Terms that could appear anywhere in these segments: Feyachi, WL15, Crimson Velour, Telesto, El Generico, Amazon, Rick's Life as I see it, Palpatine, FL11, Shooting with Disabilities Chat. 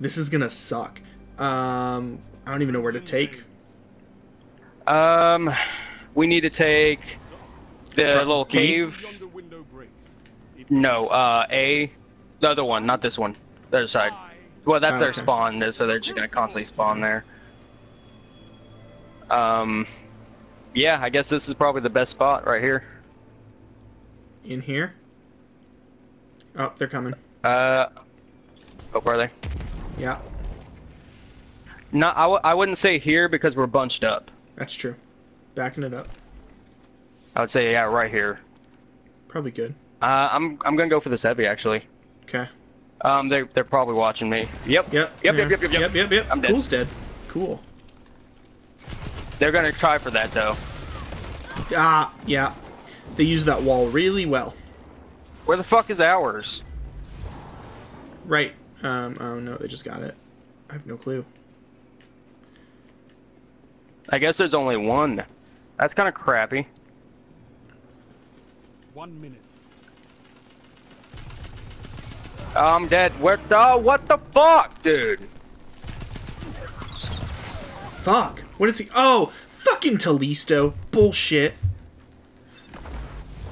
This is gonna suck. I don't even know where to take. We need to take the little cave. No, the other one, not this one. The other side. Well, that's their spawn, so they're just gonna constantly spawn there. Yeah, I guess this is probably the best spot right here. In here? Oh, they're coming. Oh, are they? Yeah. No, I wouldn't say here because we're bunched up. That's true. Backing it up. I would say, yeah, right here. Probably good. I'm gonna go for this heavy, actually. Okay. They're probably watching me. Yep. Yep. I'm dead. Cool's dead. Cool. They're gonna try for that though. Ah, yeah. They use that wall really well. Where the fuck is ours? Right. Oh no, they just got it. I have no clue. I guess there's only one. That's kind of crappy. 1 minute. I'm dead. What the fuck, dude? Fuck. What is he? Oh, fucking Telesto. Bullshit.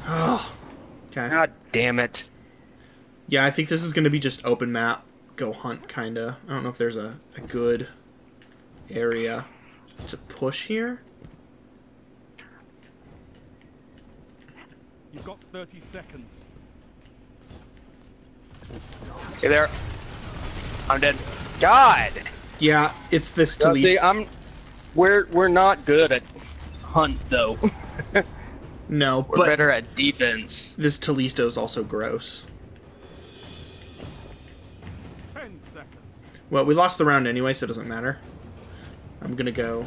Oh. Okay. God damn it. Yeah, I think this is going to be just open map. Go hunt, kind of. I don't know if there's a good area to push here. You've got 30 seconds. Hey there. I'm dead. God. Yeah, it's this Telesto. See, we're not good at hunt though. No, we're better at defense. This Telesto is also gross. 10 seconds. Well, we lost the round anyway, so it doesn't matter. I'm gonna go.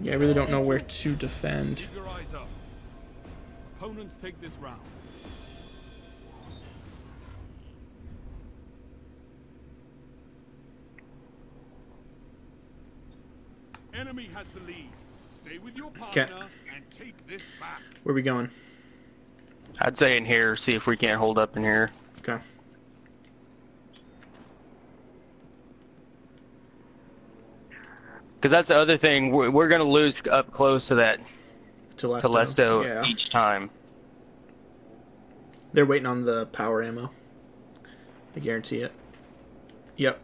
Yeah, I really don't know where to defend. Keep your eyes up. Opponents take this round. Enemy has the lead. Stay with your partner and take this back. Where are we going? I'd say in here, see if we can't hold up in here. Okay. Because that's the other thing, we're going to lose up close to that Telesto each time. They're waiting on the power ammo. I guarantee it. Yep.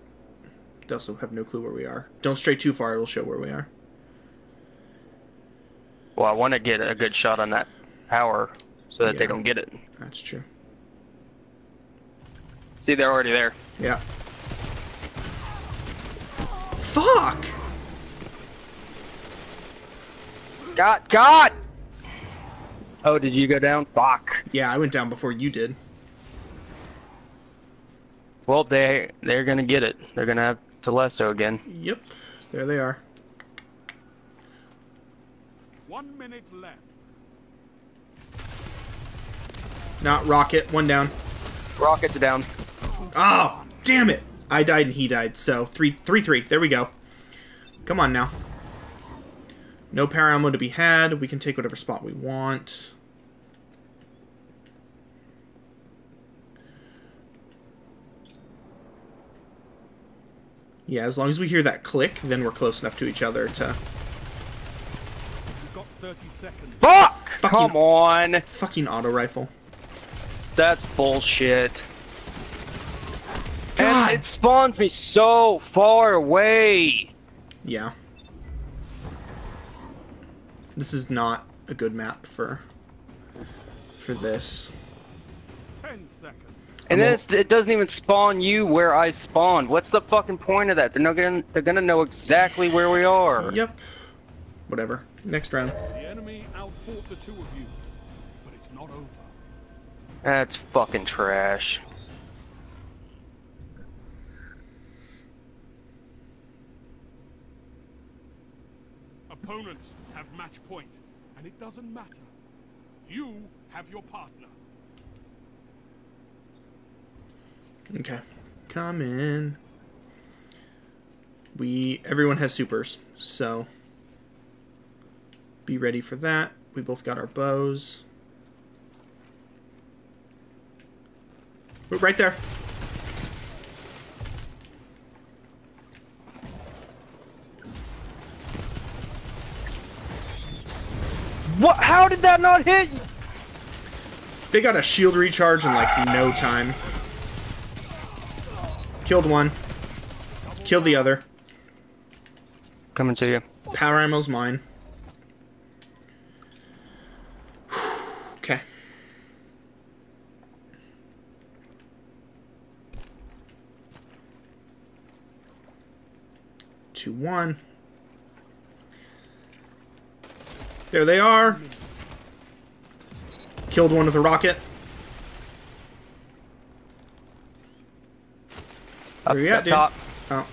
They also have no clue where we are. Don't stray too far, it'll show where we are. Well, I want to get a good shot on that power so that they don't get it. That's true. See, they're already there. Yeah. Fuck! God! Oh, did you go down? Fuck. Yeah, I went down before you did. Well, they're gonna get it. They're gonna have Telesto again. Yep. There they are. 1 minute left. Not rocket. One down. Rocket's down. Oh, damn it! I died and he died. So three. There we go. Come on now. No power ammo to be had. We can take whatever spot we want. Yeah, as long as we hear that click, then we're close enough to each other to... You've got 30 seconds. Fuck! Fucking, come on! Fucking auto rifle. That's bullshit. God. And it spawns me so far away. Yeah. This is not a good map for this. 10 seconds. And then it doesn't even spawn you where I spawned. What's the fucking point of that? They're gonna know exactly where we are. Yep. Whatever. Next round. The enemy outfought the two of you, but it's not over. That's fucking trash. Opponents have match point, and it doesn't matter. You have your partner. Okay, come in. Everyone has supers, so be ready for that. We both got our bows. Right there. What? How did that not hit you? They got a shield recharge in like no time. Killed one. Killed the other. Coming to you. Power ammo's mine. Okay. Two, one. There they are. Killed one with a rocket. Where you at, dude? Top. Oh.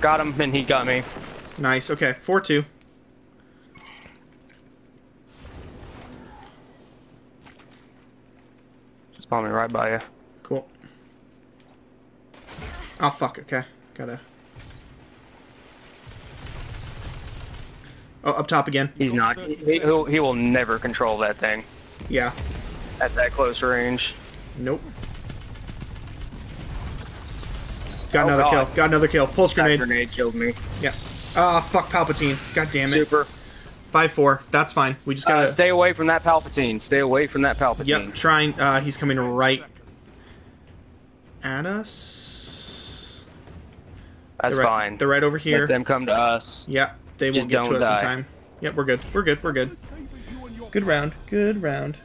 Got him, and he got me. Nice. Okay, 4-2. Spawn me right by you. Cool. Oh fuck. Okay, gotta. Oh, up top again. He's not. He will never control that thing. Yeah. At that close range. Nope. Got another kill. Got another kill. Pulse grenade. That grenade killed me. Yeah. Ah, fuck Palpatine. God damn it. Super. 5-4. That's fine. We just gotta stay away from that Palpatine. Stay away from that Palpatine. Yep. Trying. He's coming right at us. That's fine. They're right over here. Let them come to us. Yep. They won't get to us in time. Yep, we're good. We're good. We're good. Good round. Good round.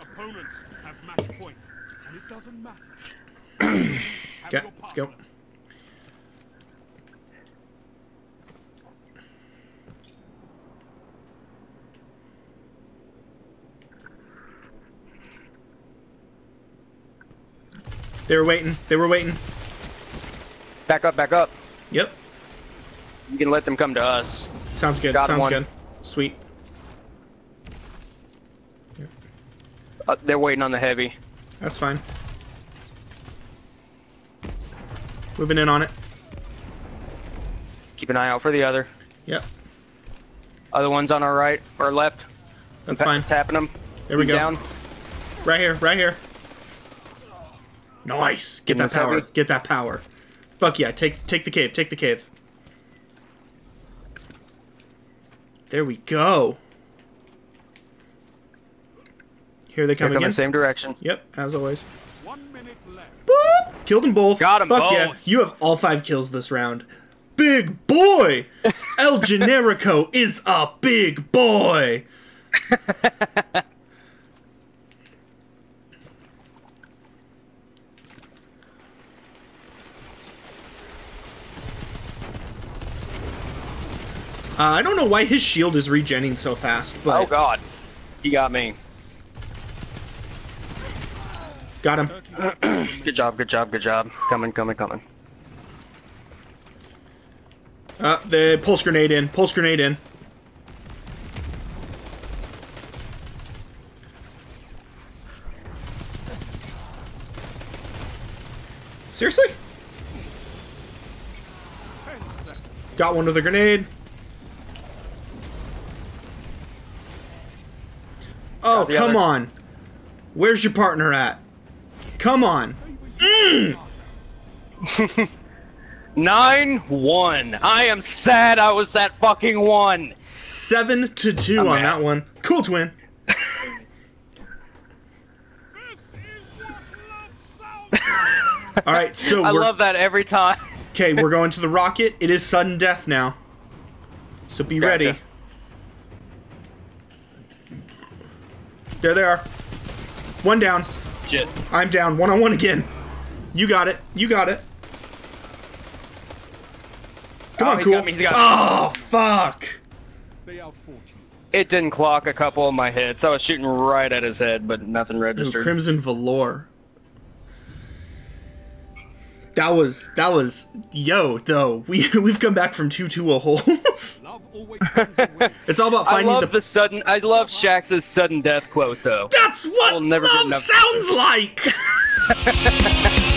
Opponents have match point, and it doesn't matter. Okay, let's go. They were waiting. They were waiting. Back up, back up. Yep. You can let them come to us. Sounds good. Sounds good. Sweet. They're waiting on the heavy. That's fine. Moving in on it. Keep an eye out for the other. Yep. Other one's on our right or left. That's fine. Tapping them. There we go. Down. Right here. Right here. Nice! Get that power. Get that power. Fuck yeah, take the cave, take the cave. There we go. Here they come again. In the same direction. Yep, as always. 1 minute left. Boop! Killed them both. Got them both. Fuck yeah, you have all 5 kills this round. Big boy! El Generico is a big boy! I don't know why his shield is regenning so fast, but... Oh, God. He got me. Got him. Good job, good job, good job. Coming, coming, coming. The pulse grenade in. Pulse grenade in. Seriously? Got one with a grenade. Oh, come on. Where's your partner at? Come on. 9-1. I am sad I was that fucking one. 7-2 on that one. Cool, twin. All right, so I love that every time. Okay, we're going to the rocket. It is sudden death now. So be ready. There they are. One down. Shit. I'm down. One on one again. You got it. You got it. Come on, cool. Oh, fuck. It didn't clock a couple of my hits. I was shooting right at his head, but nothing registered. Ooh, Crimson Velour. That was, yo, though, we've come back from 2-2 holes. It's all about finding I love Shax's sudden death quote, though. That's what love sounds like!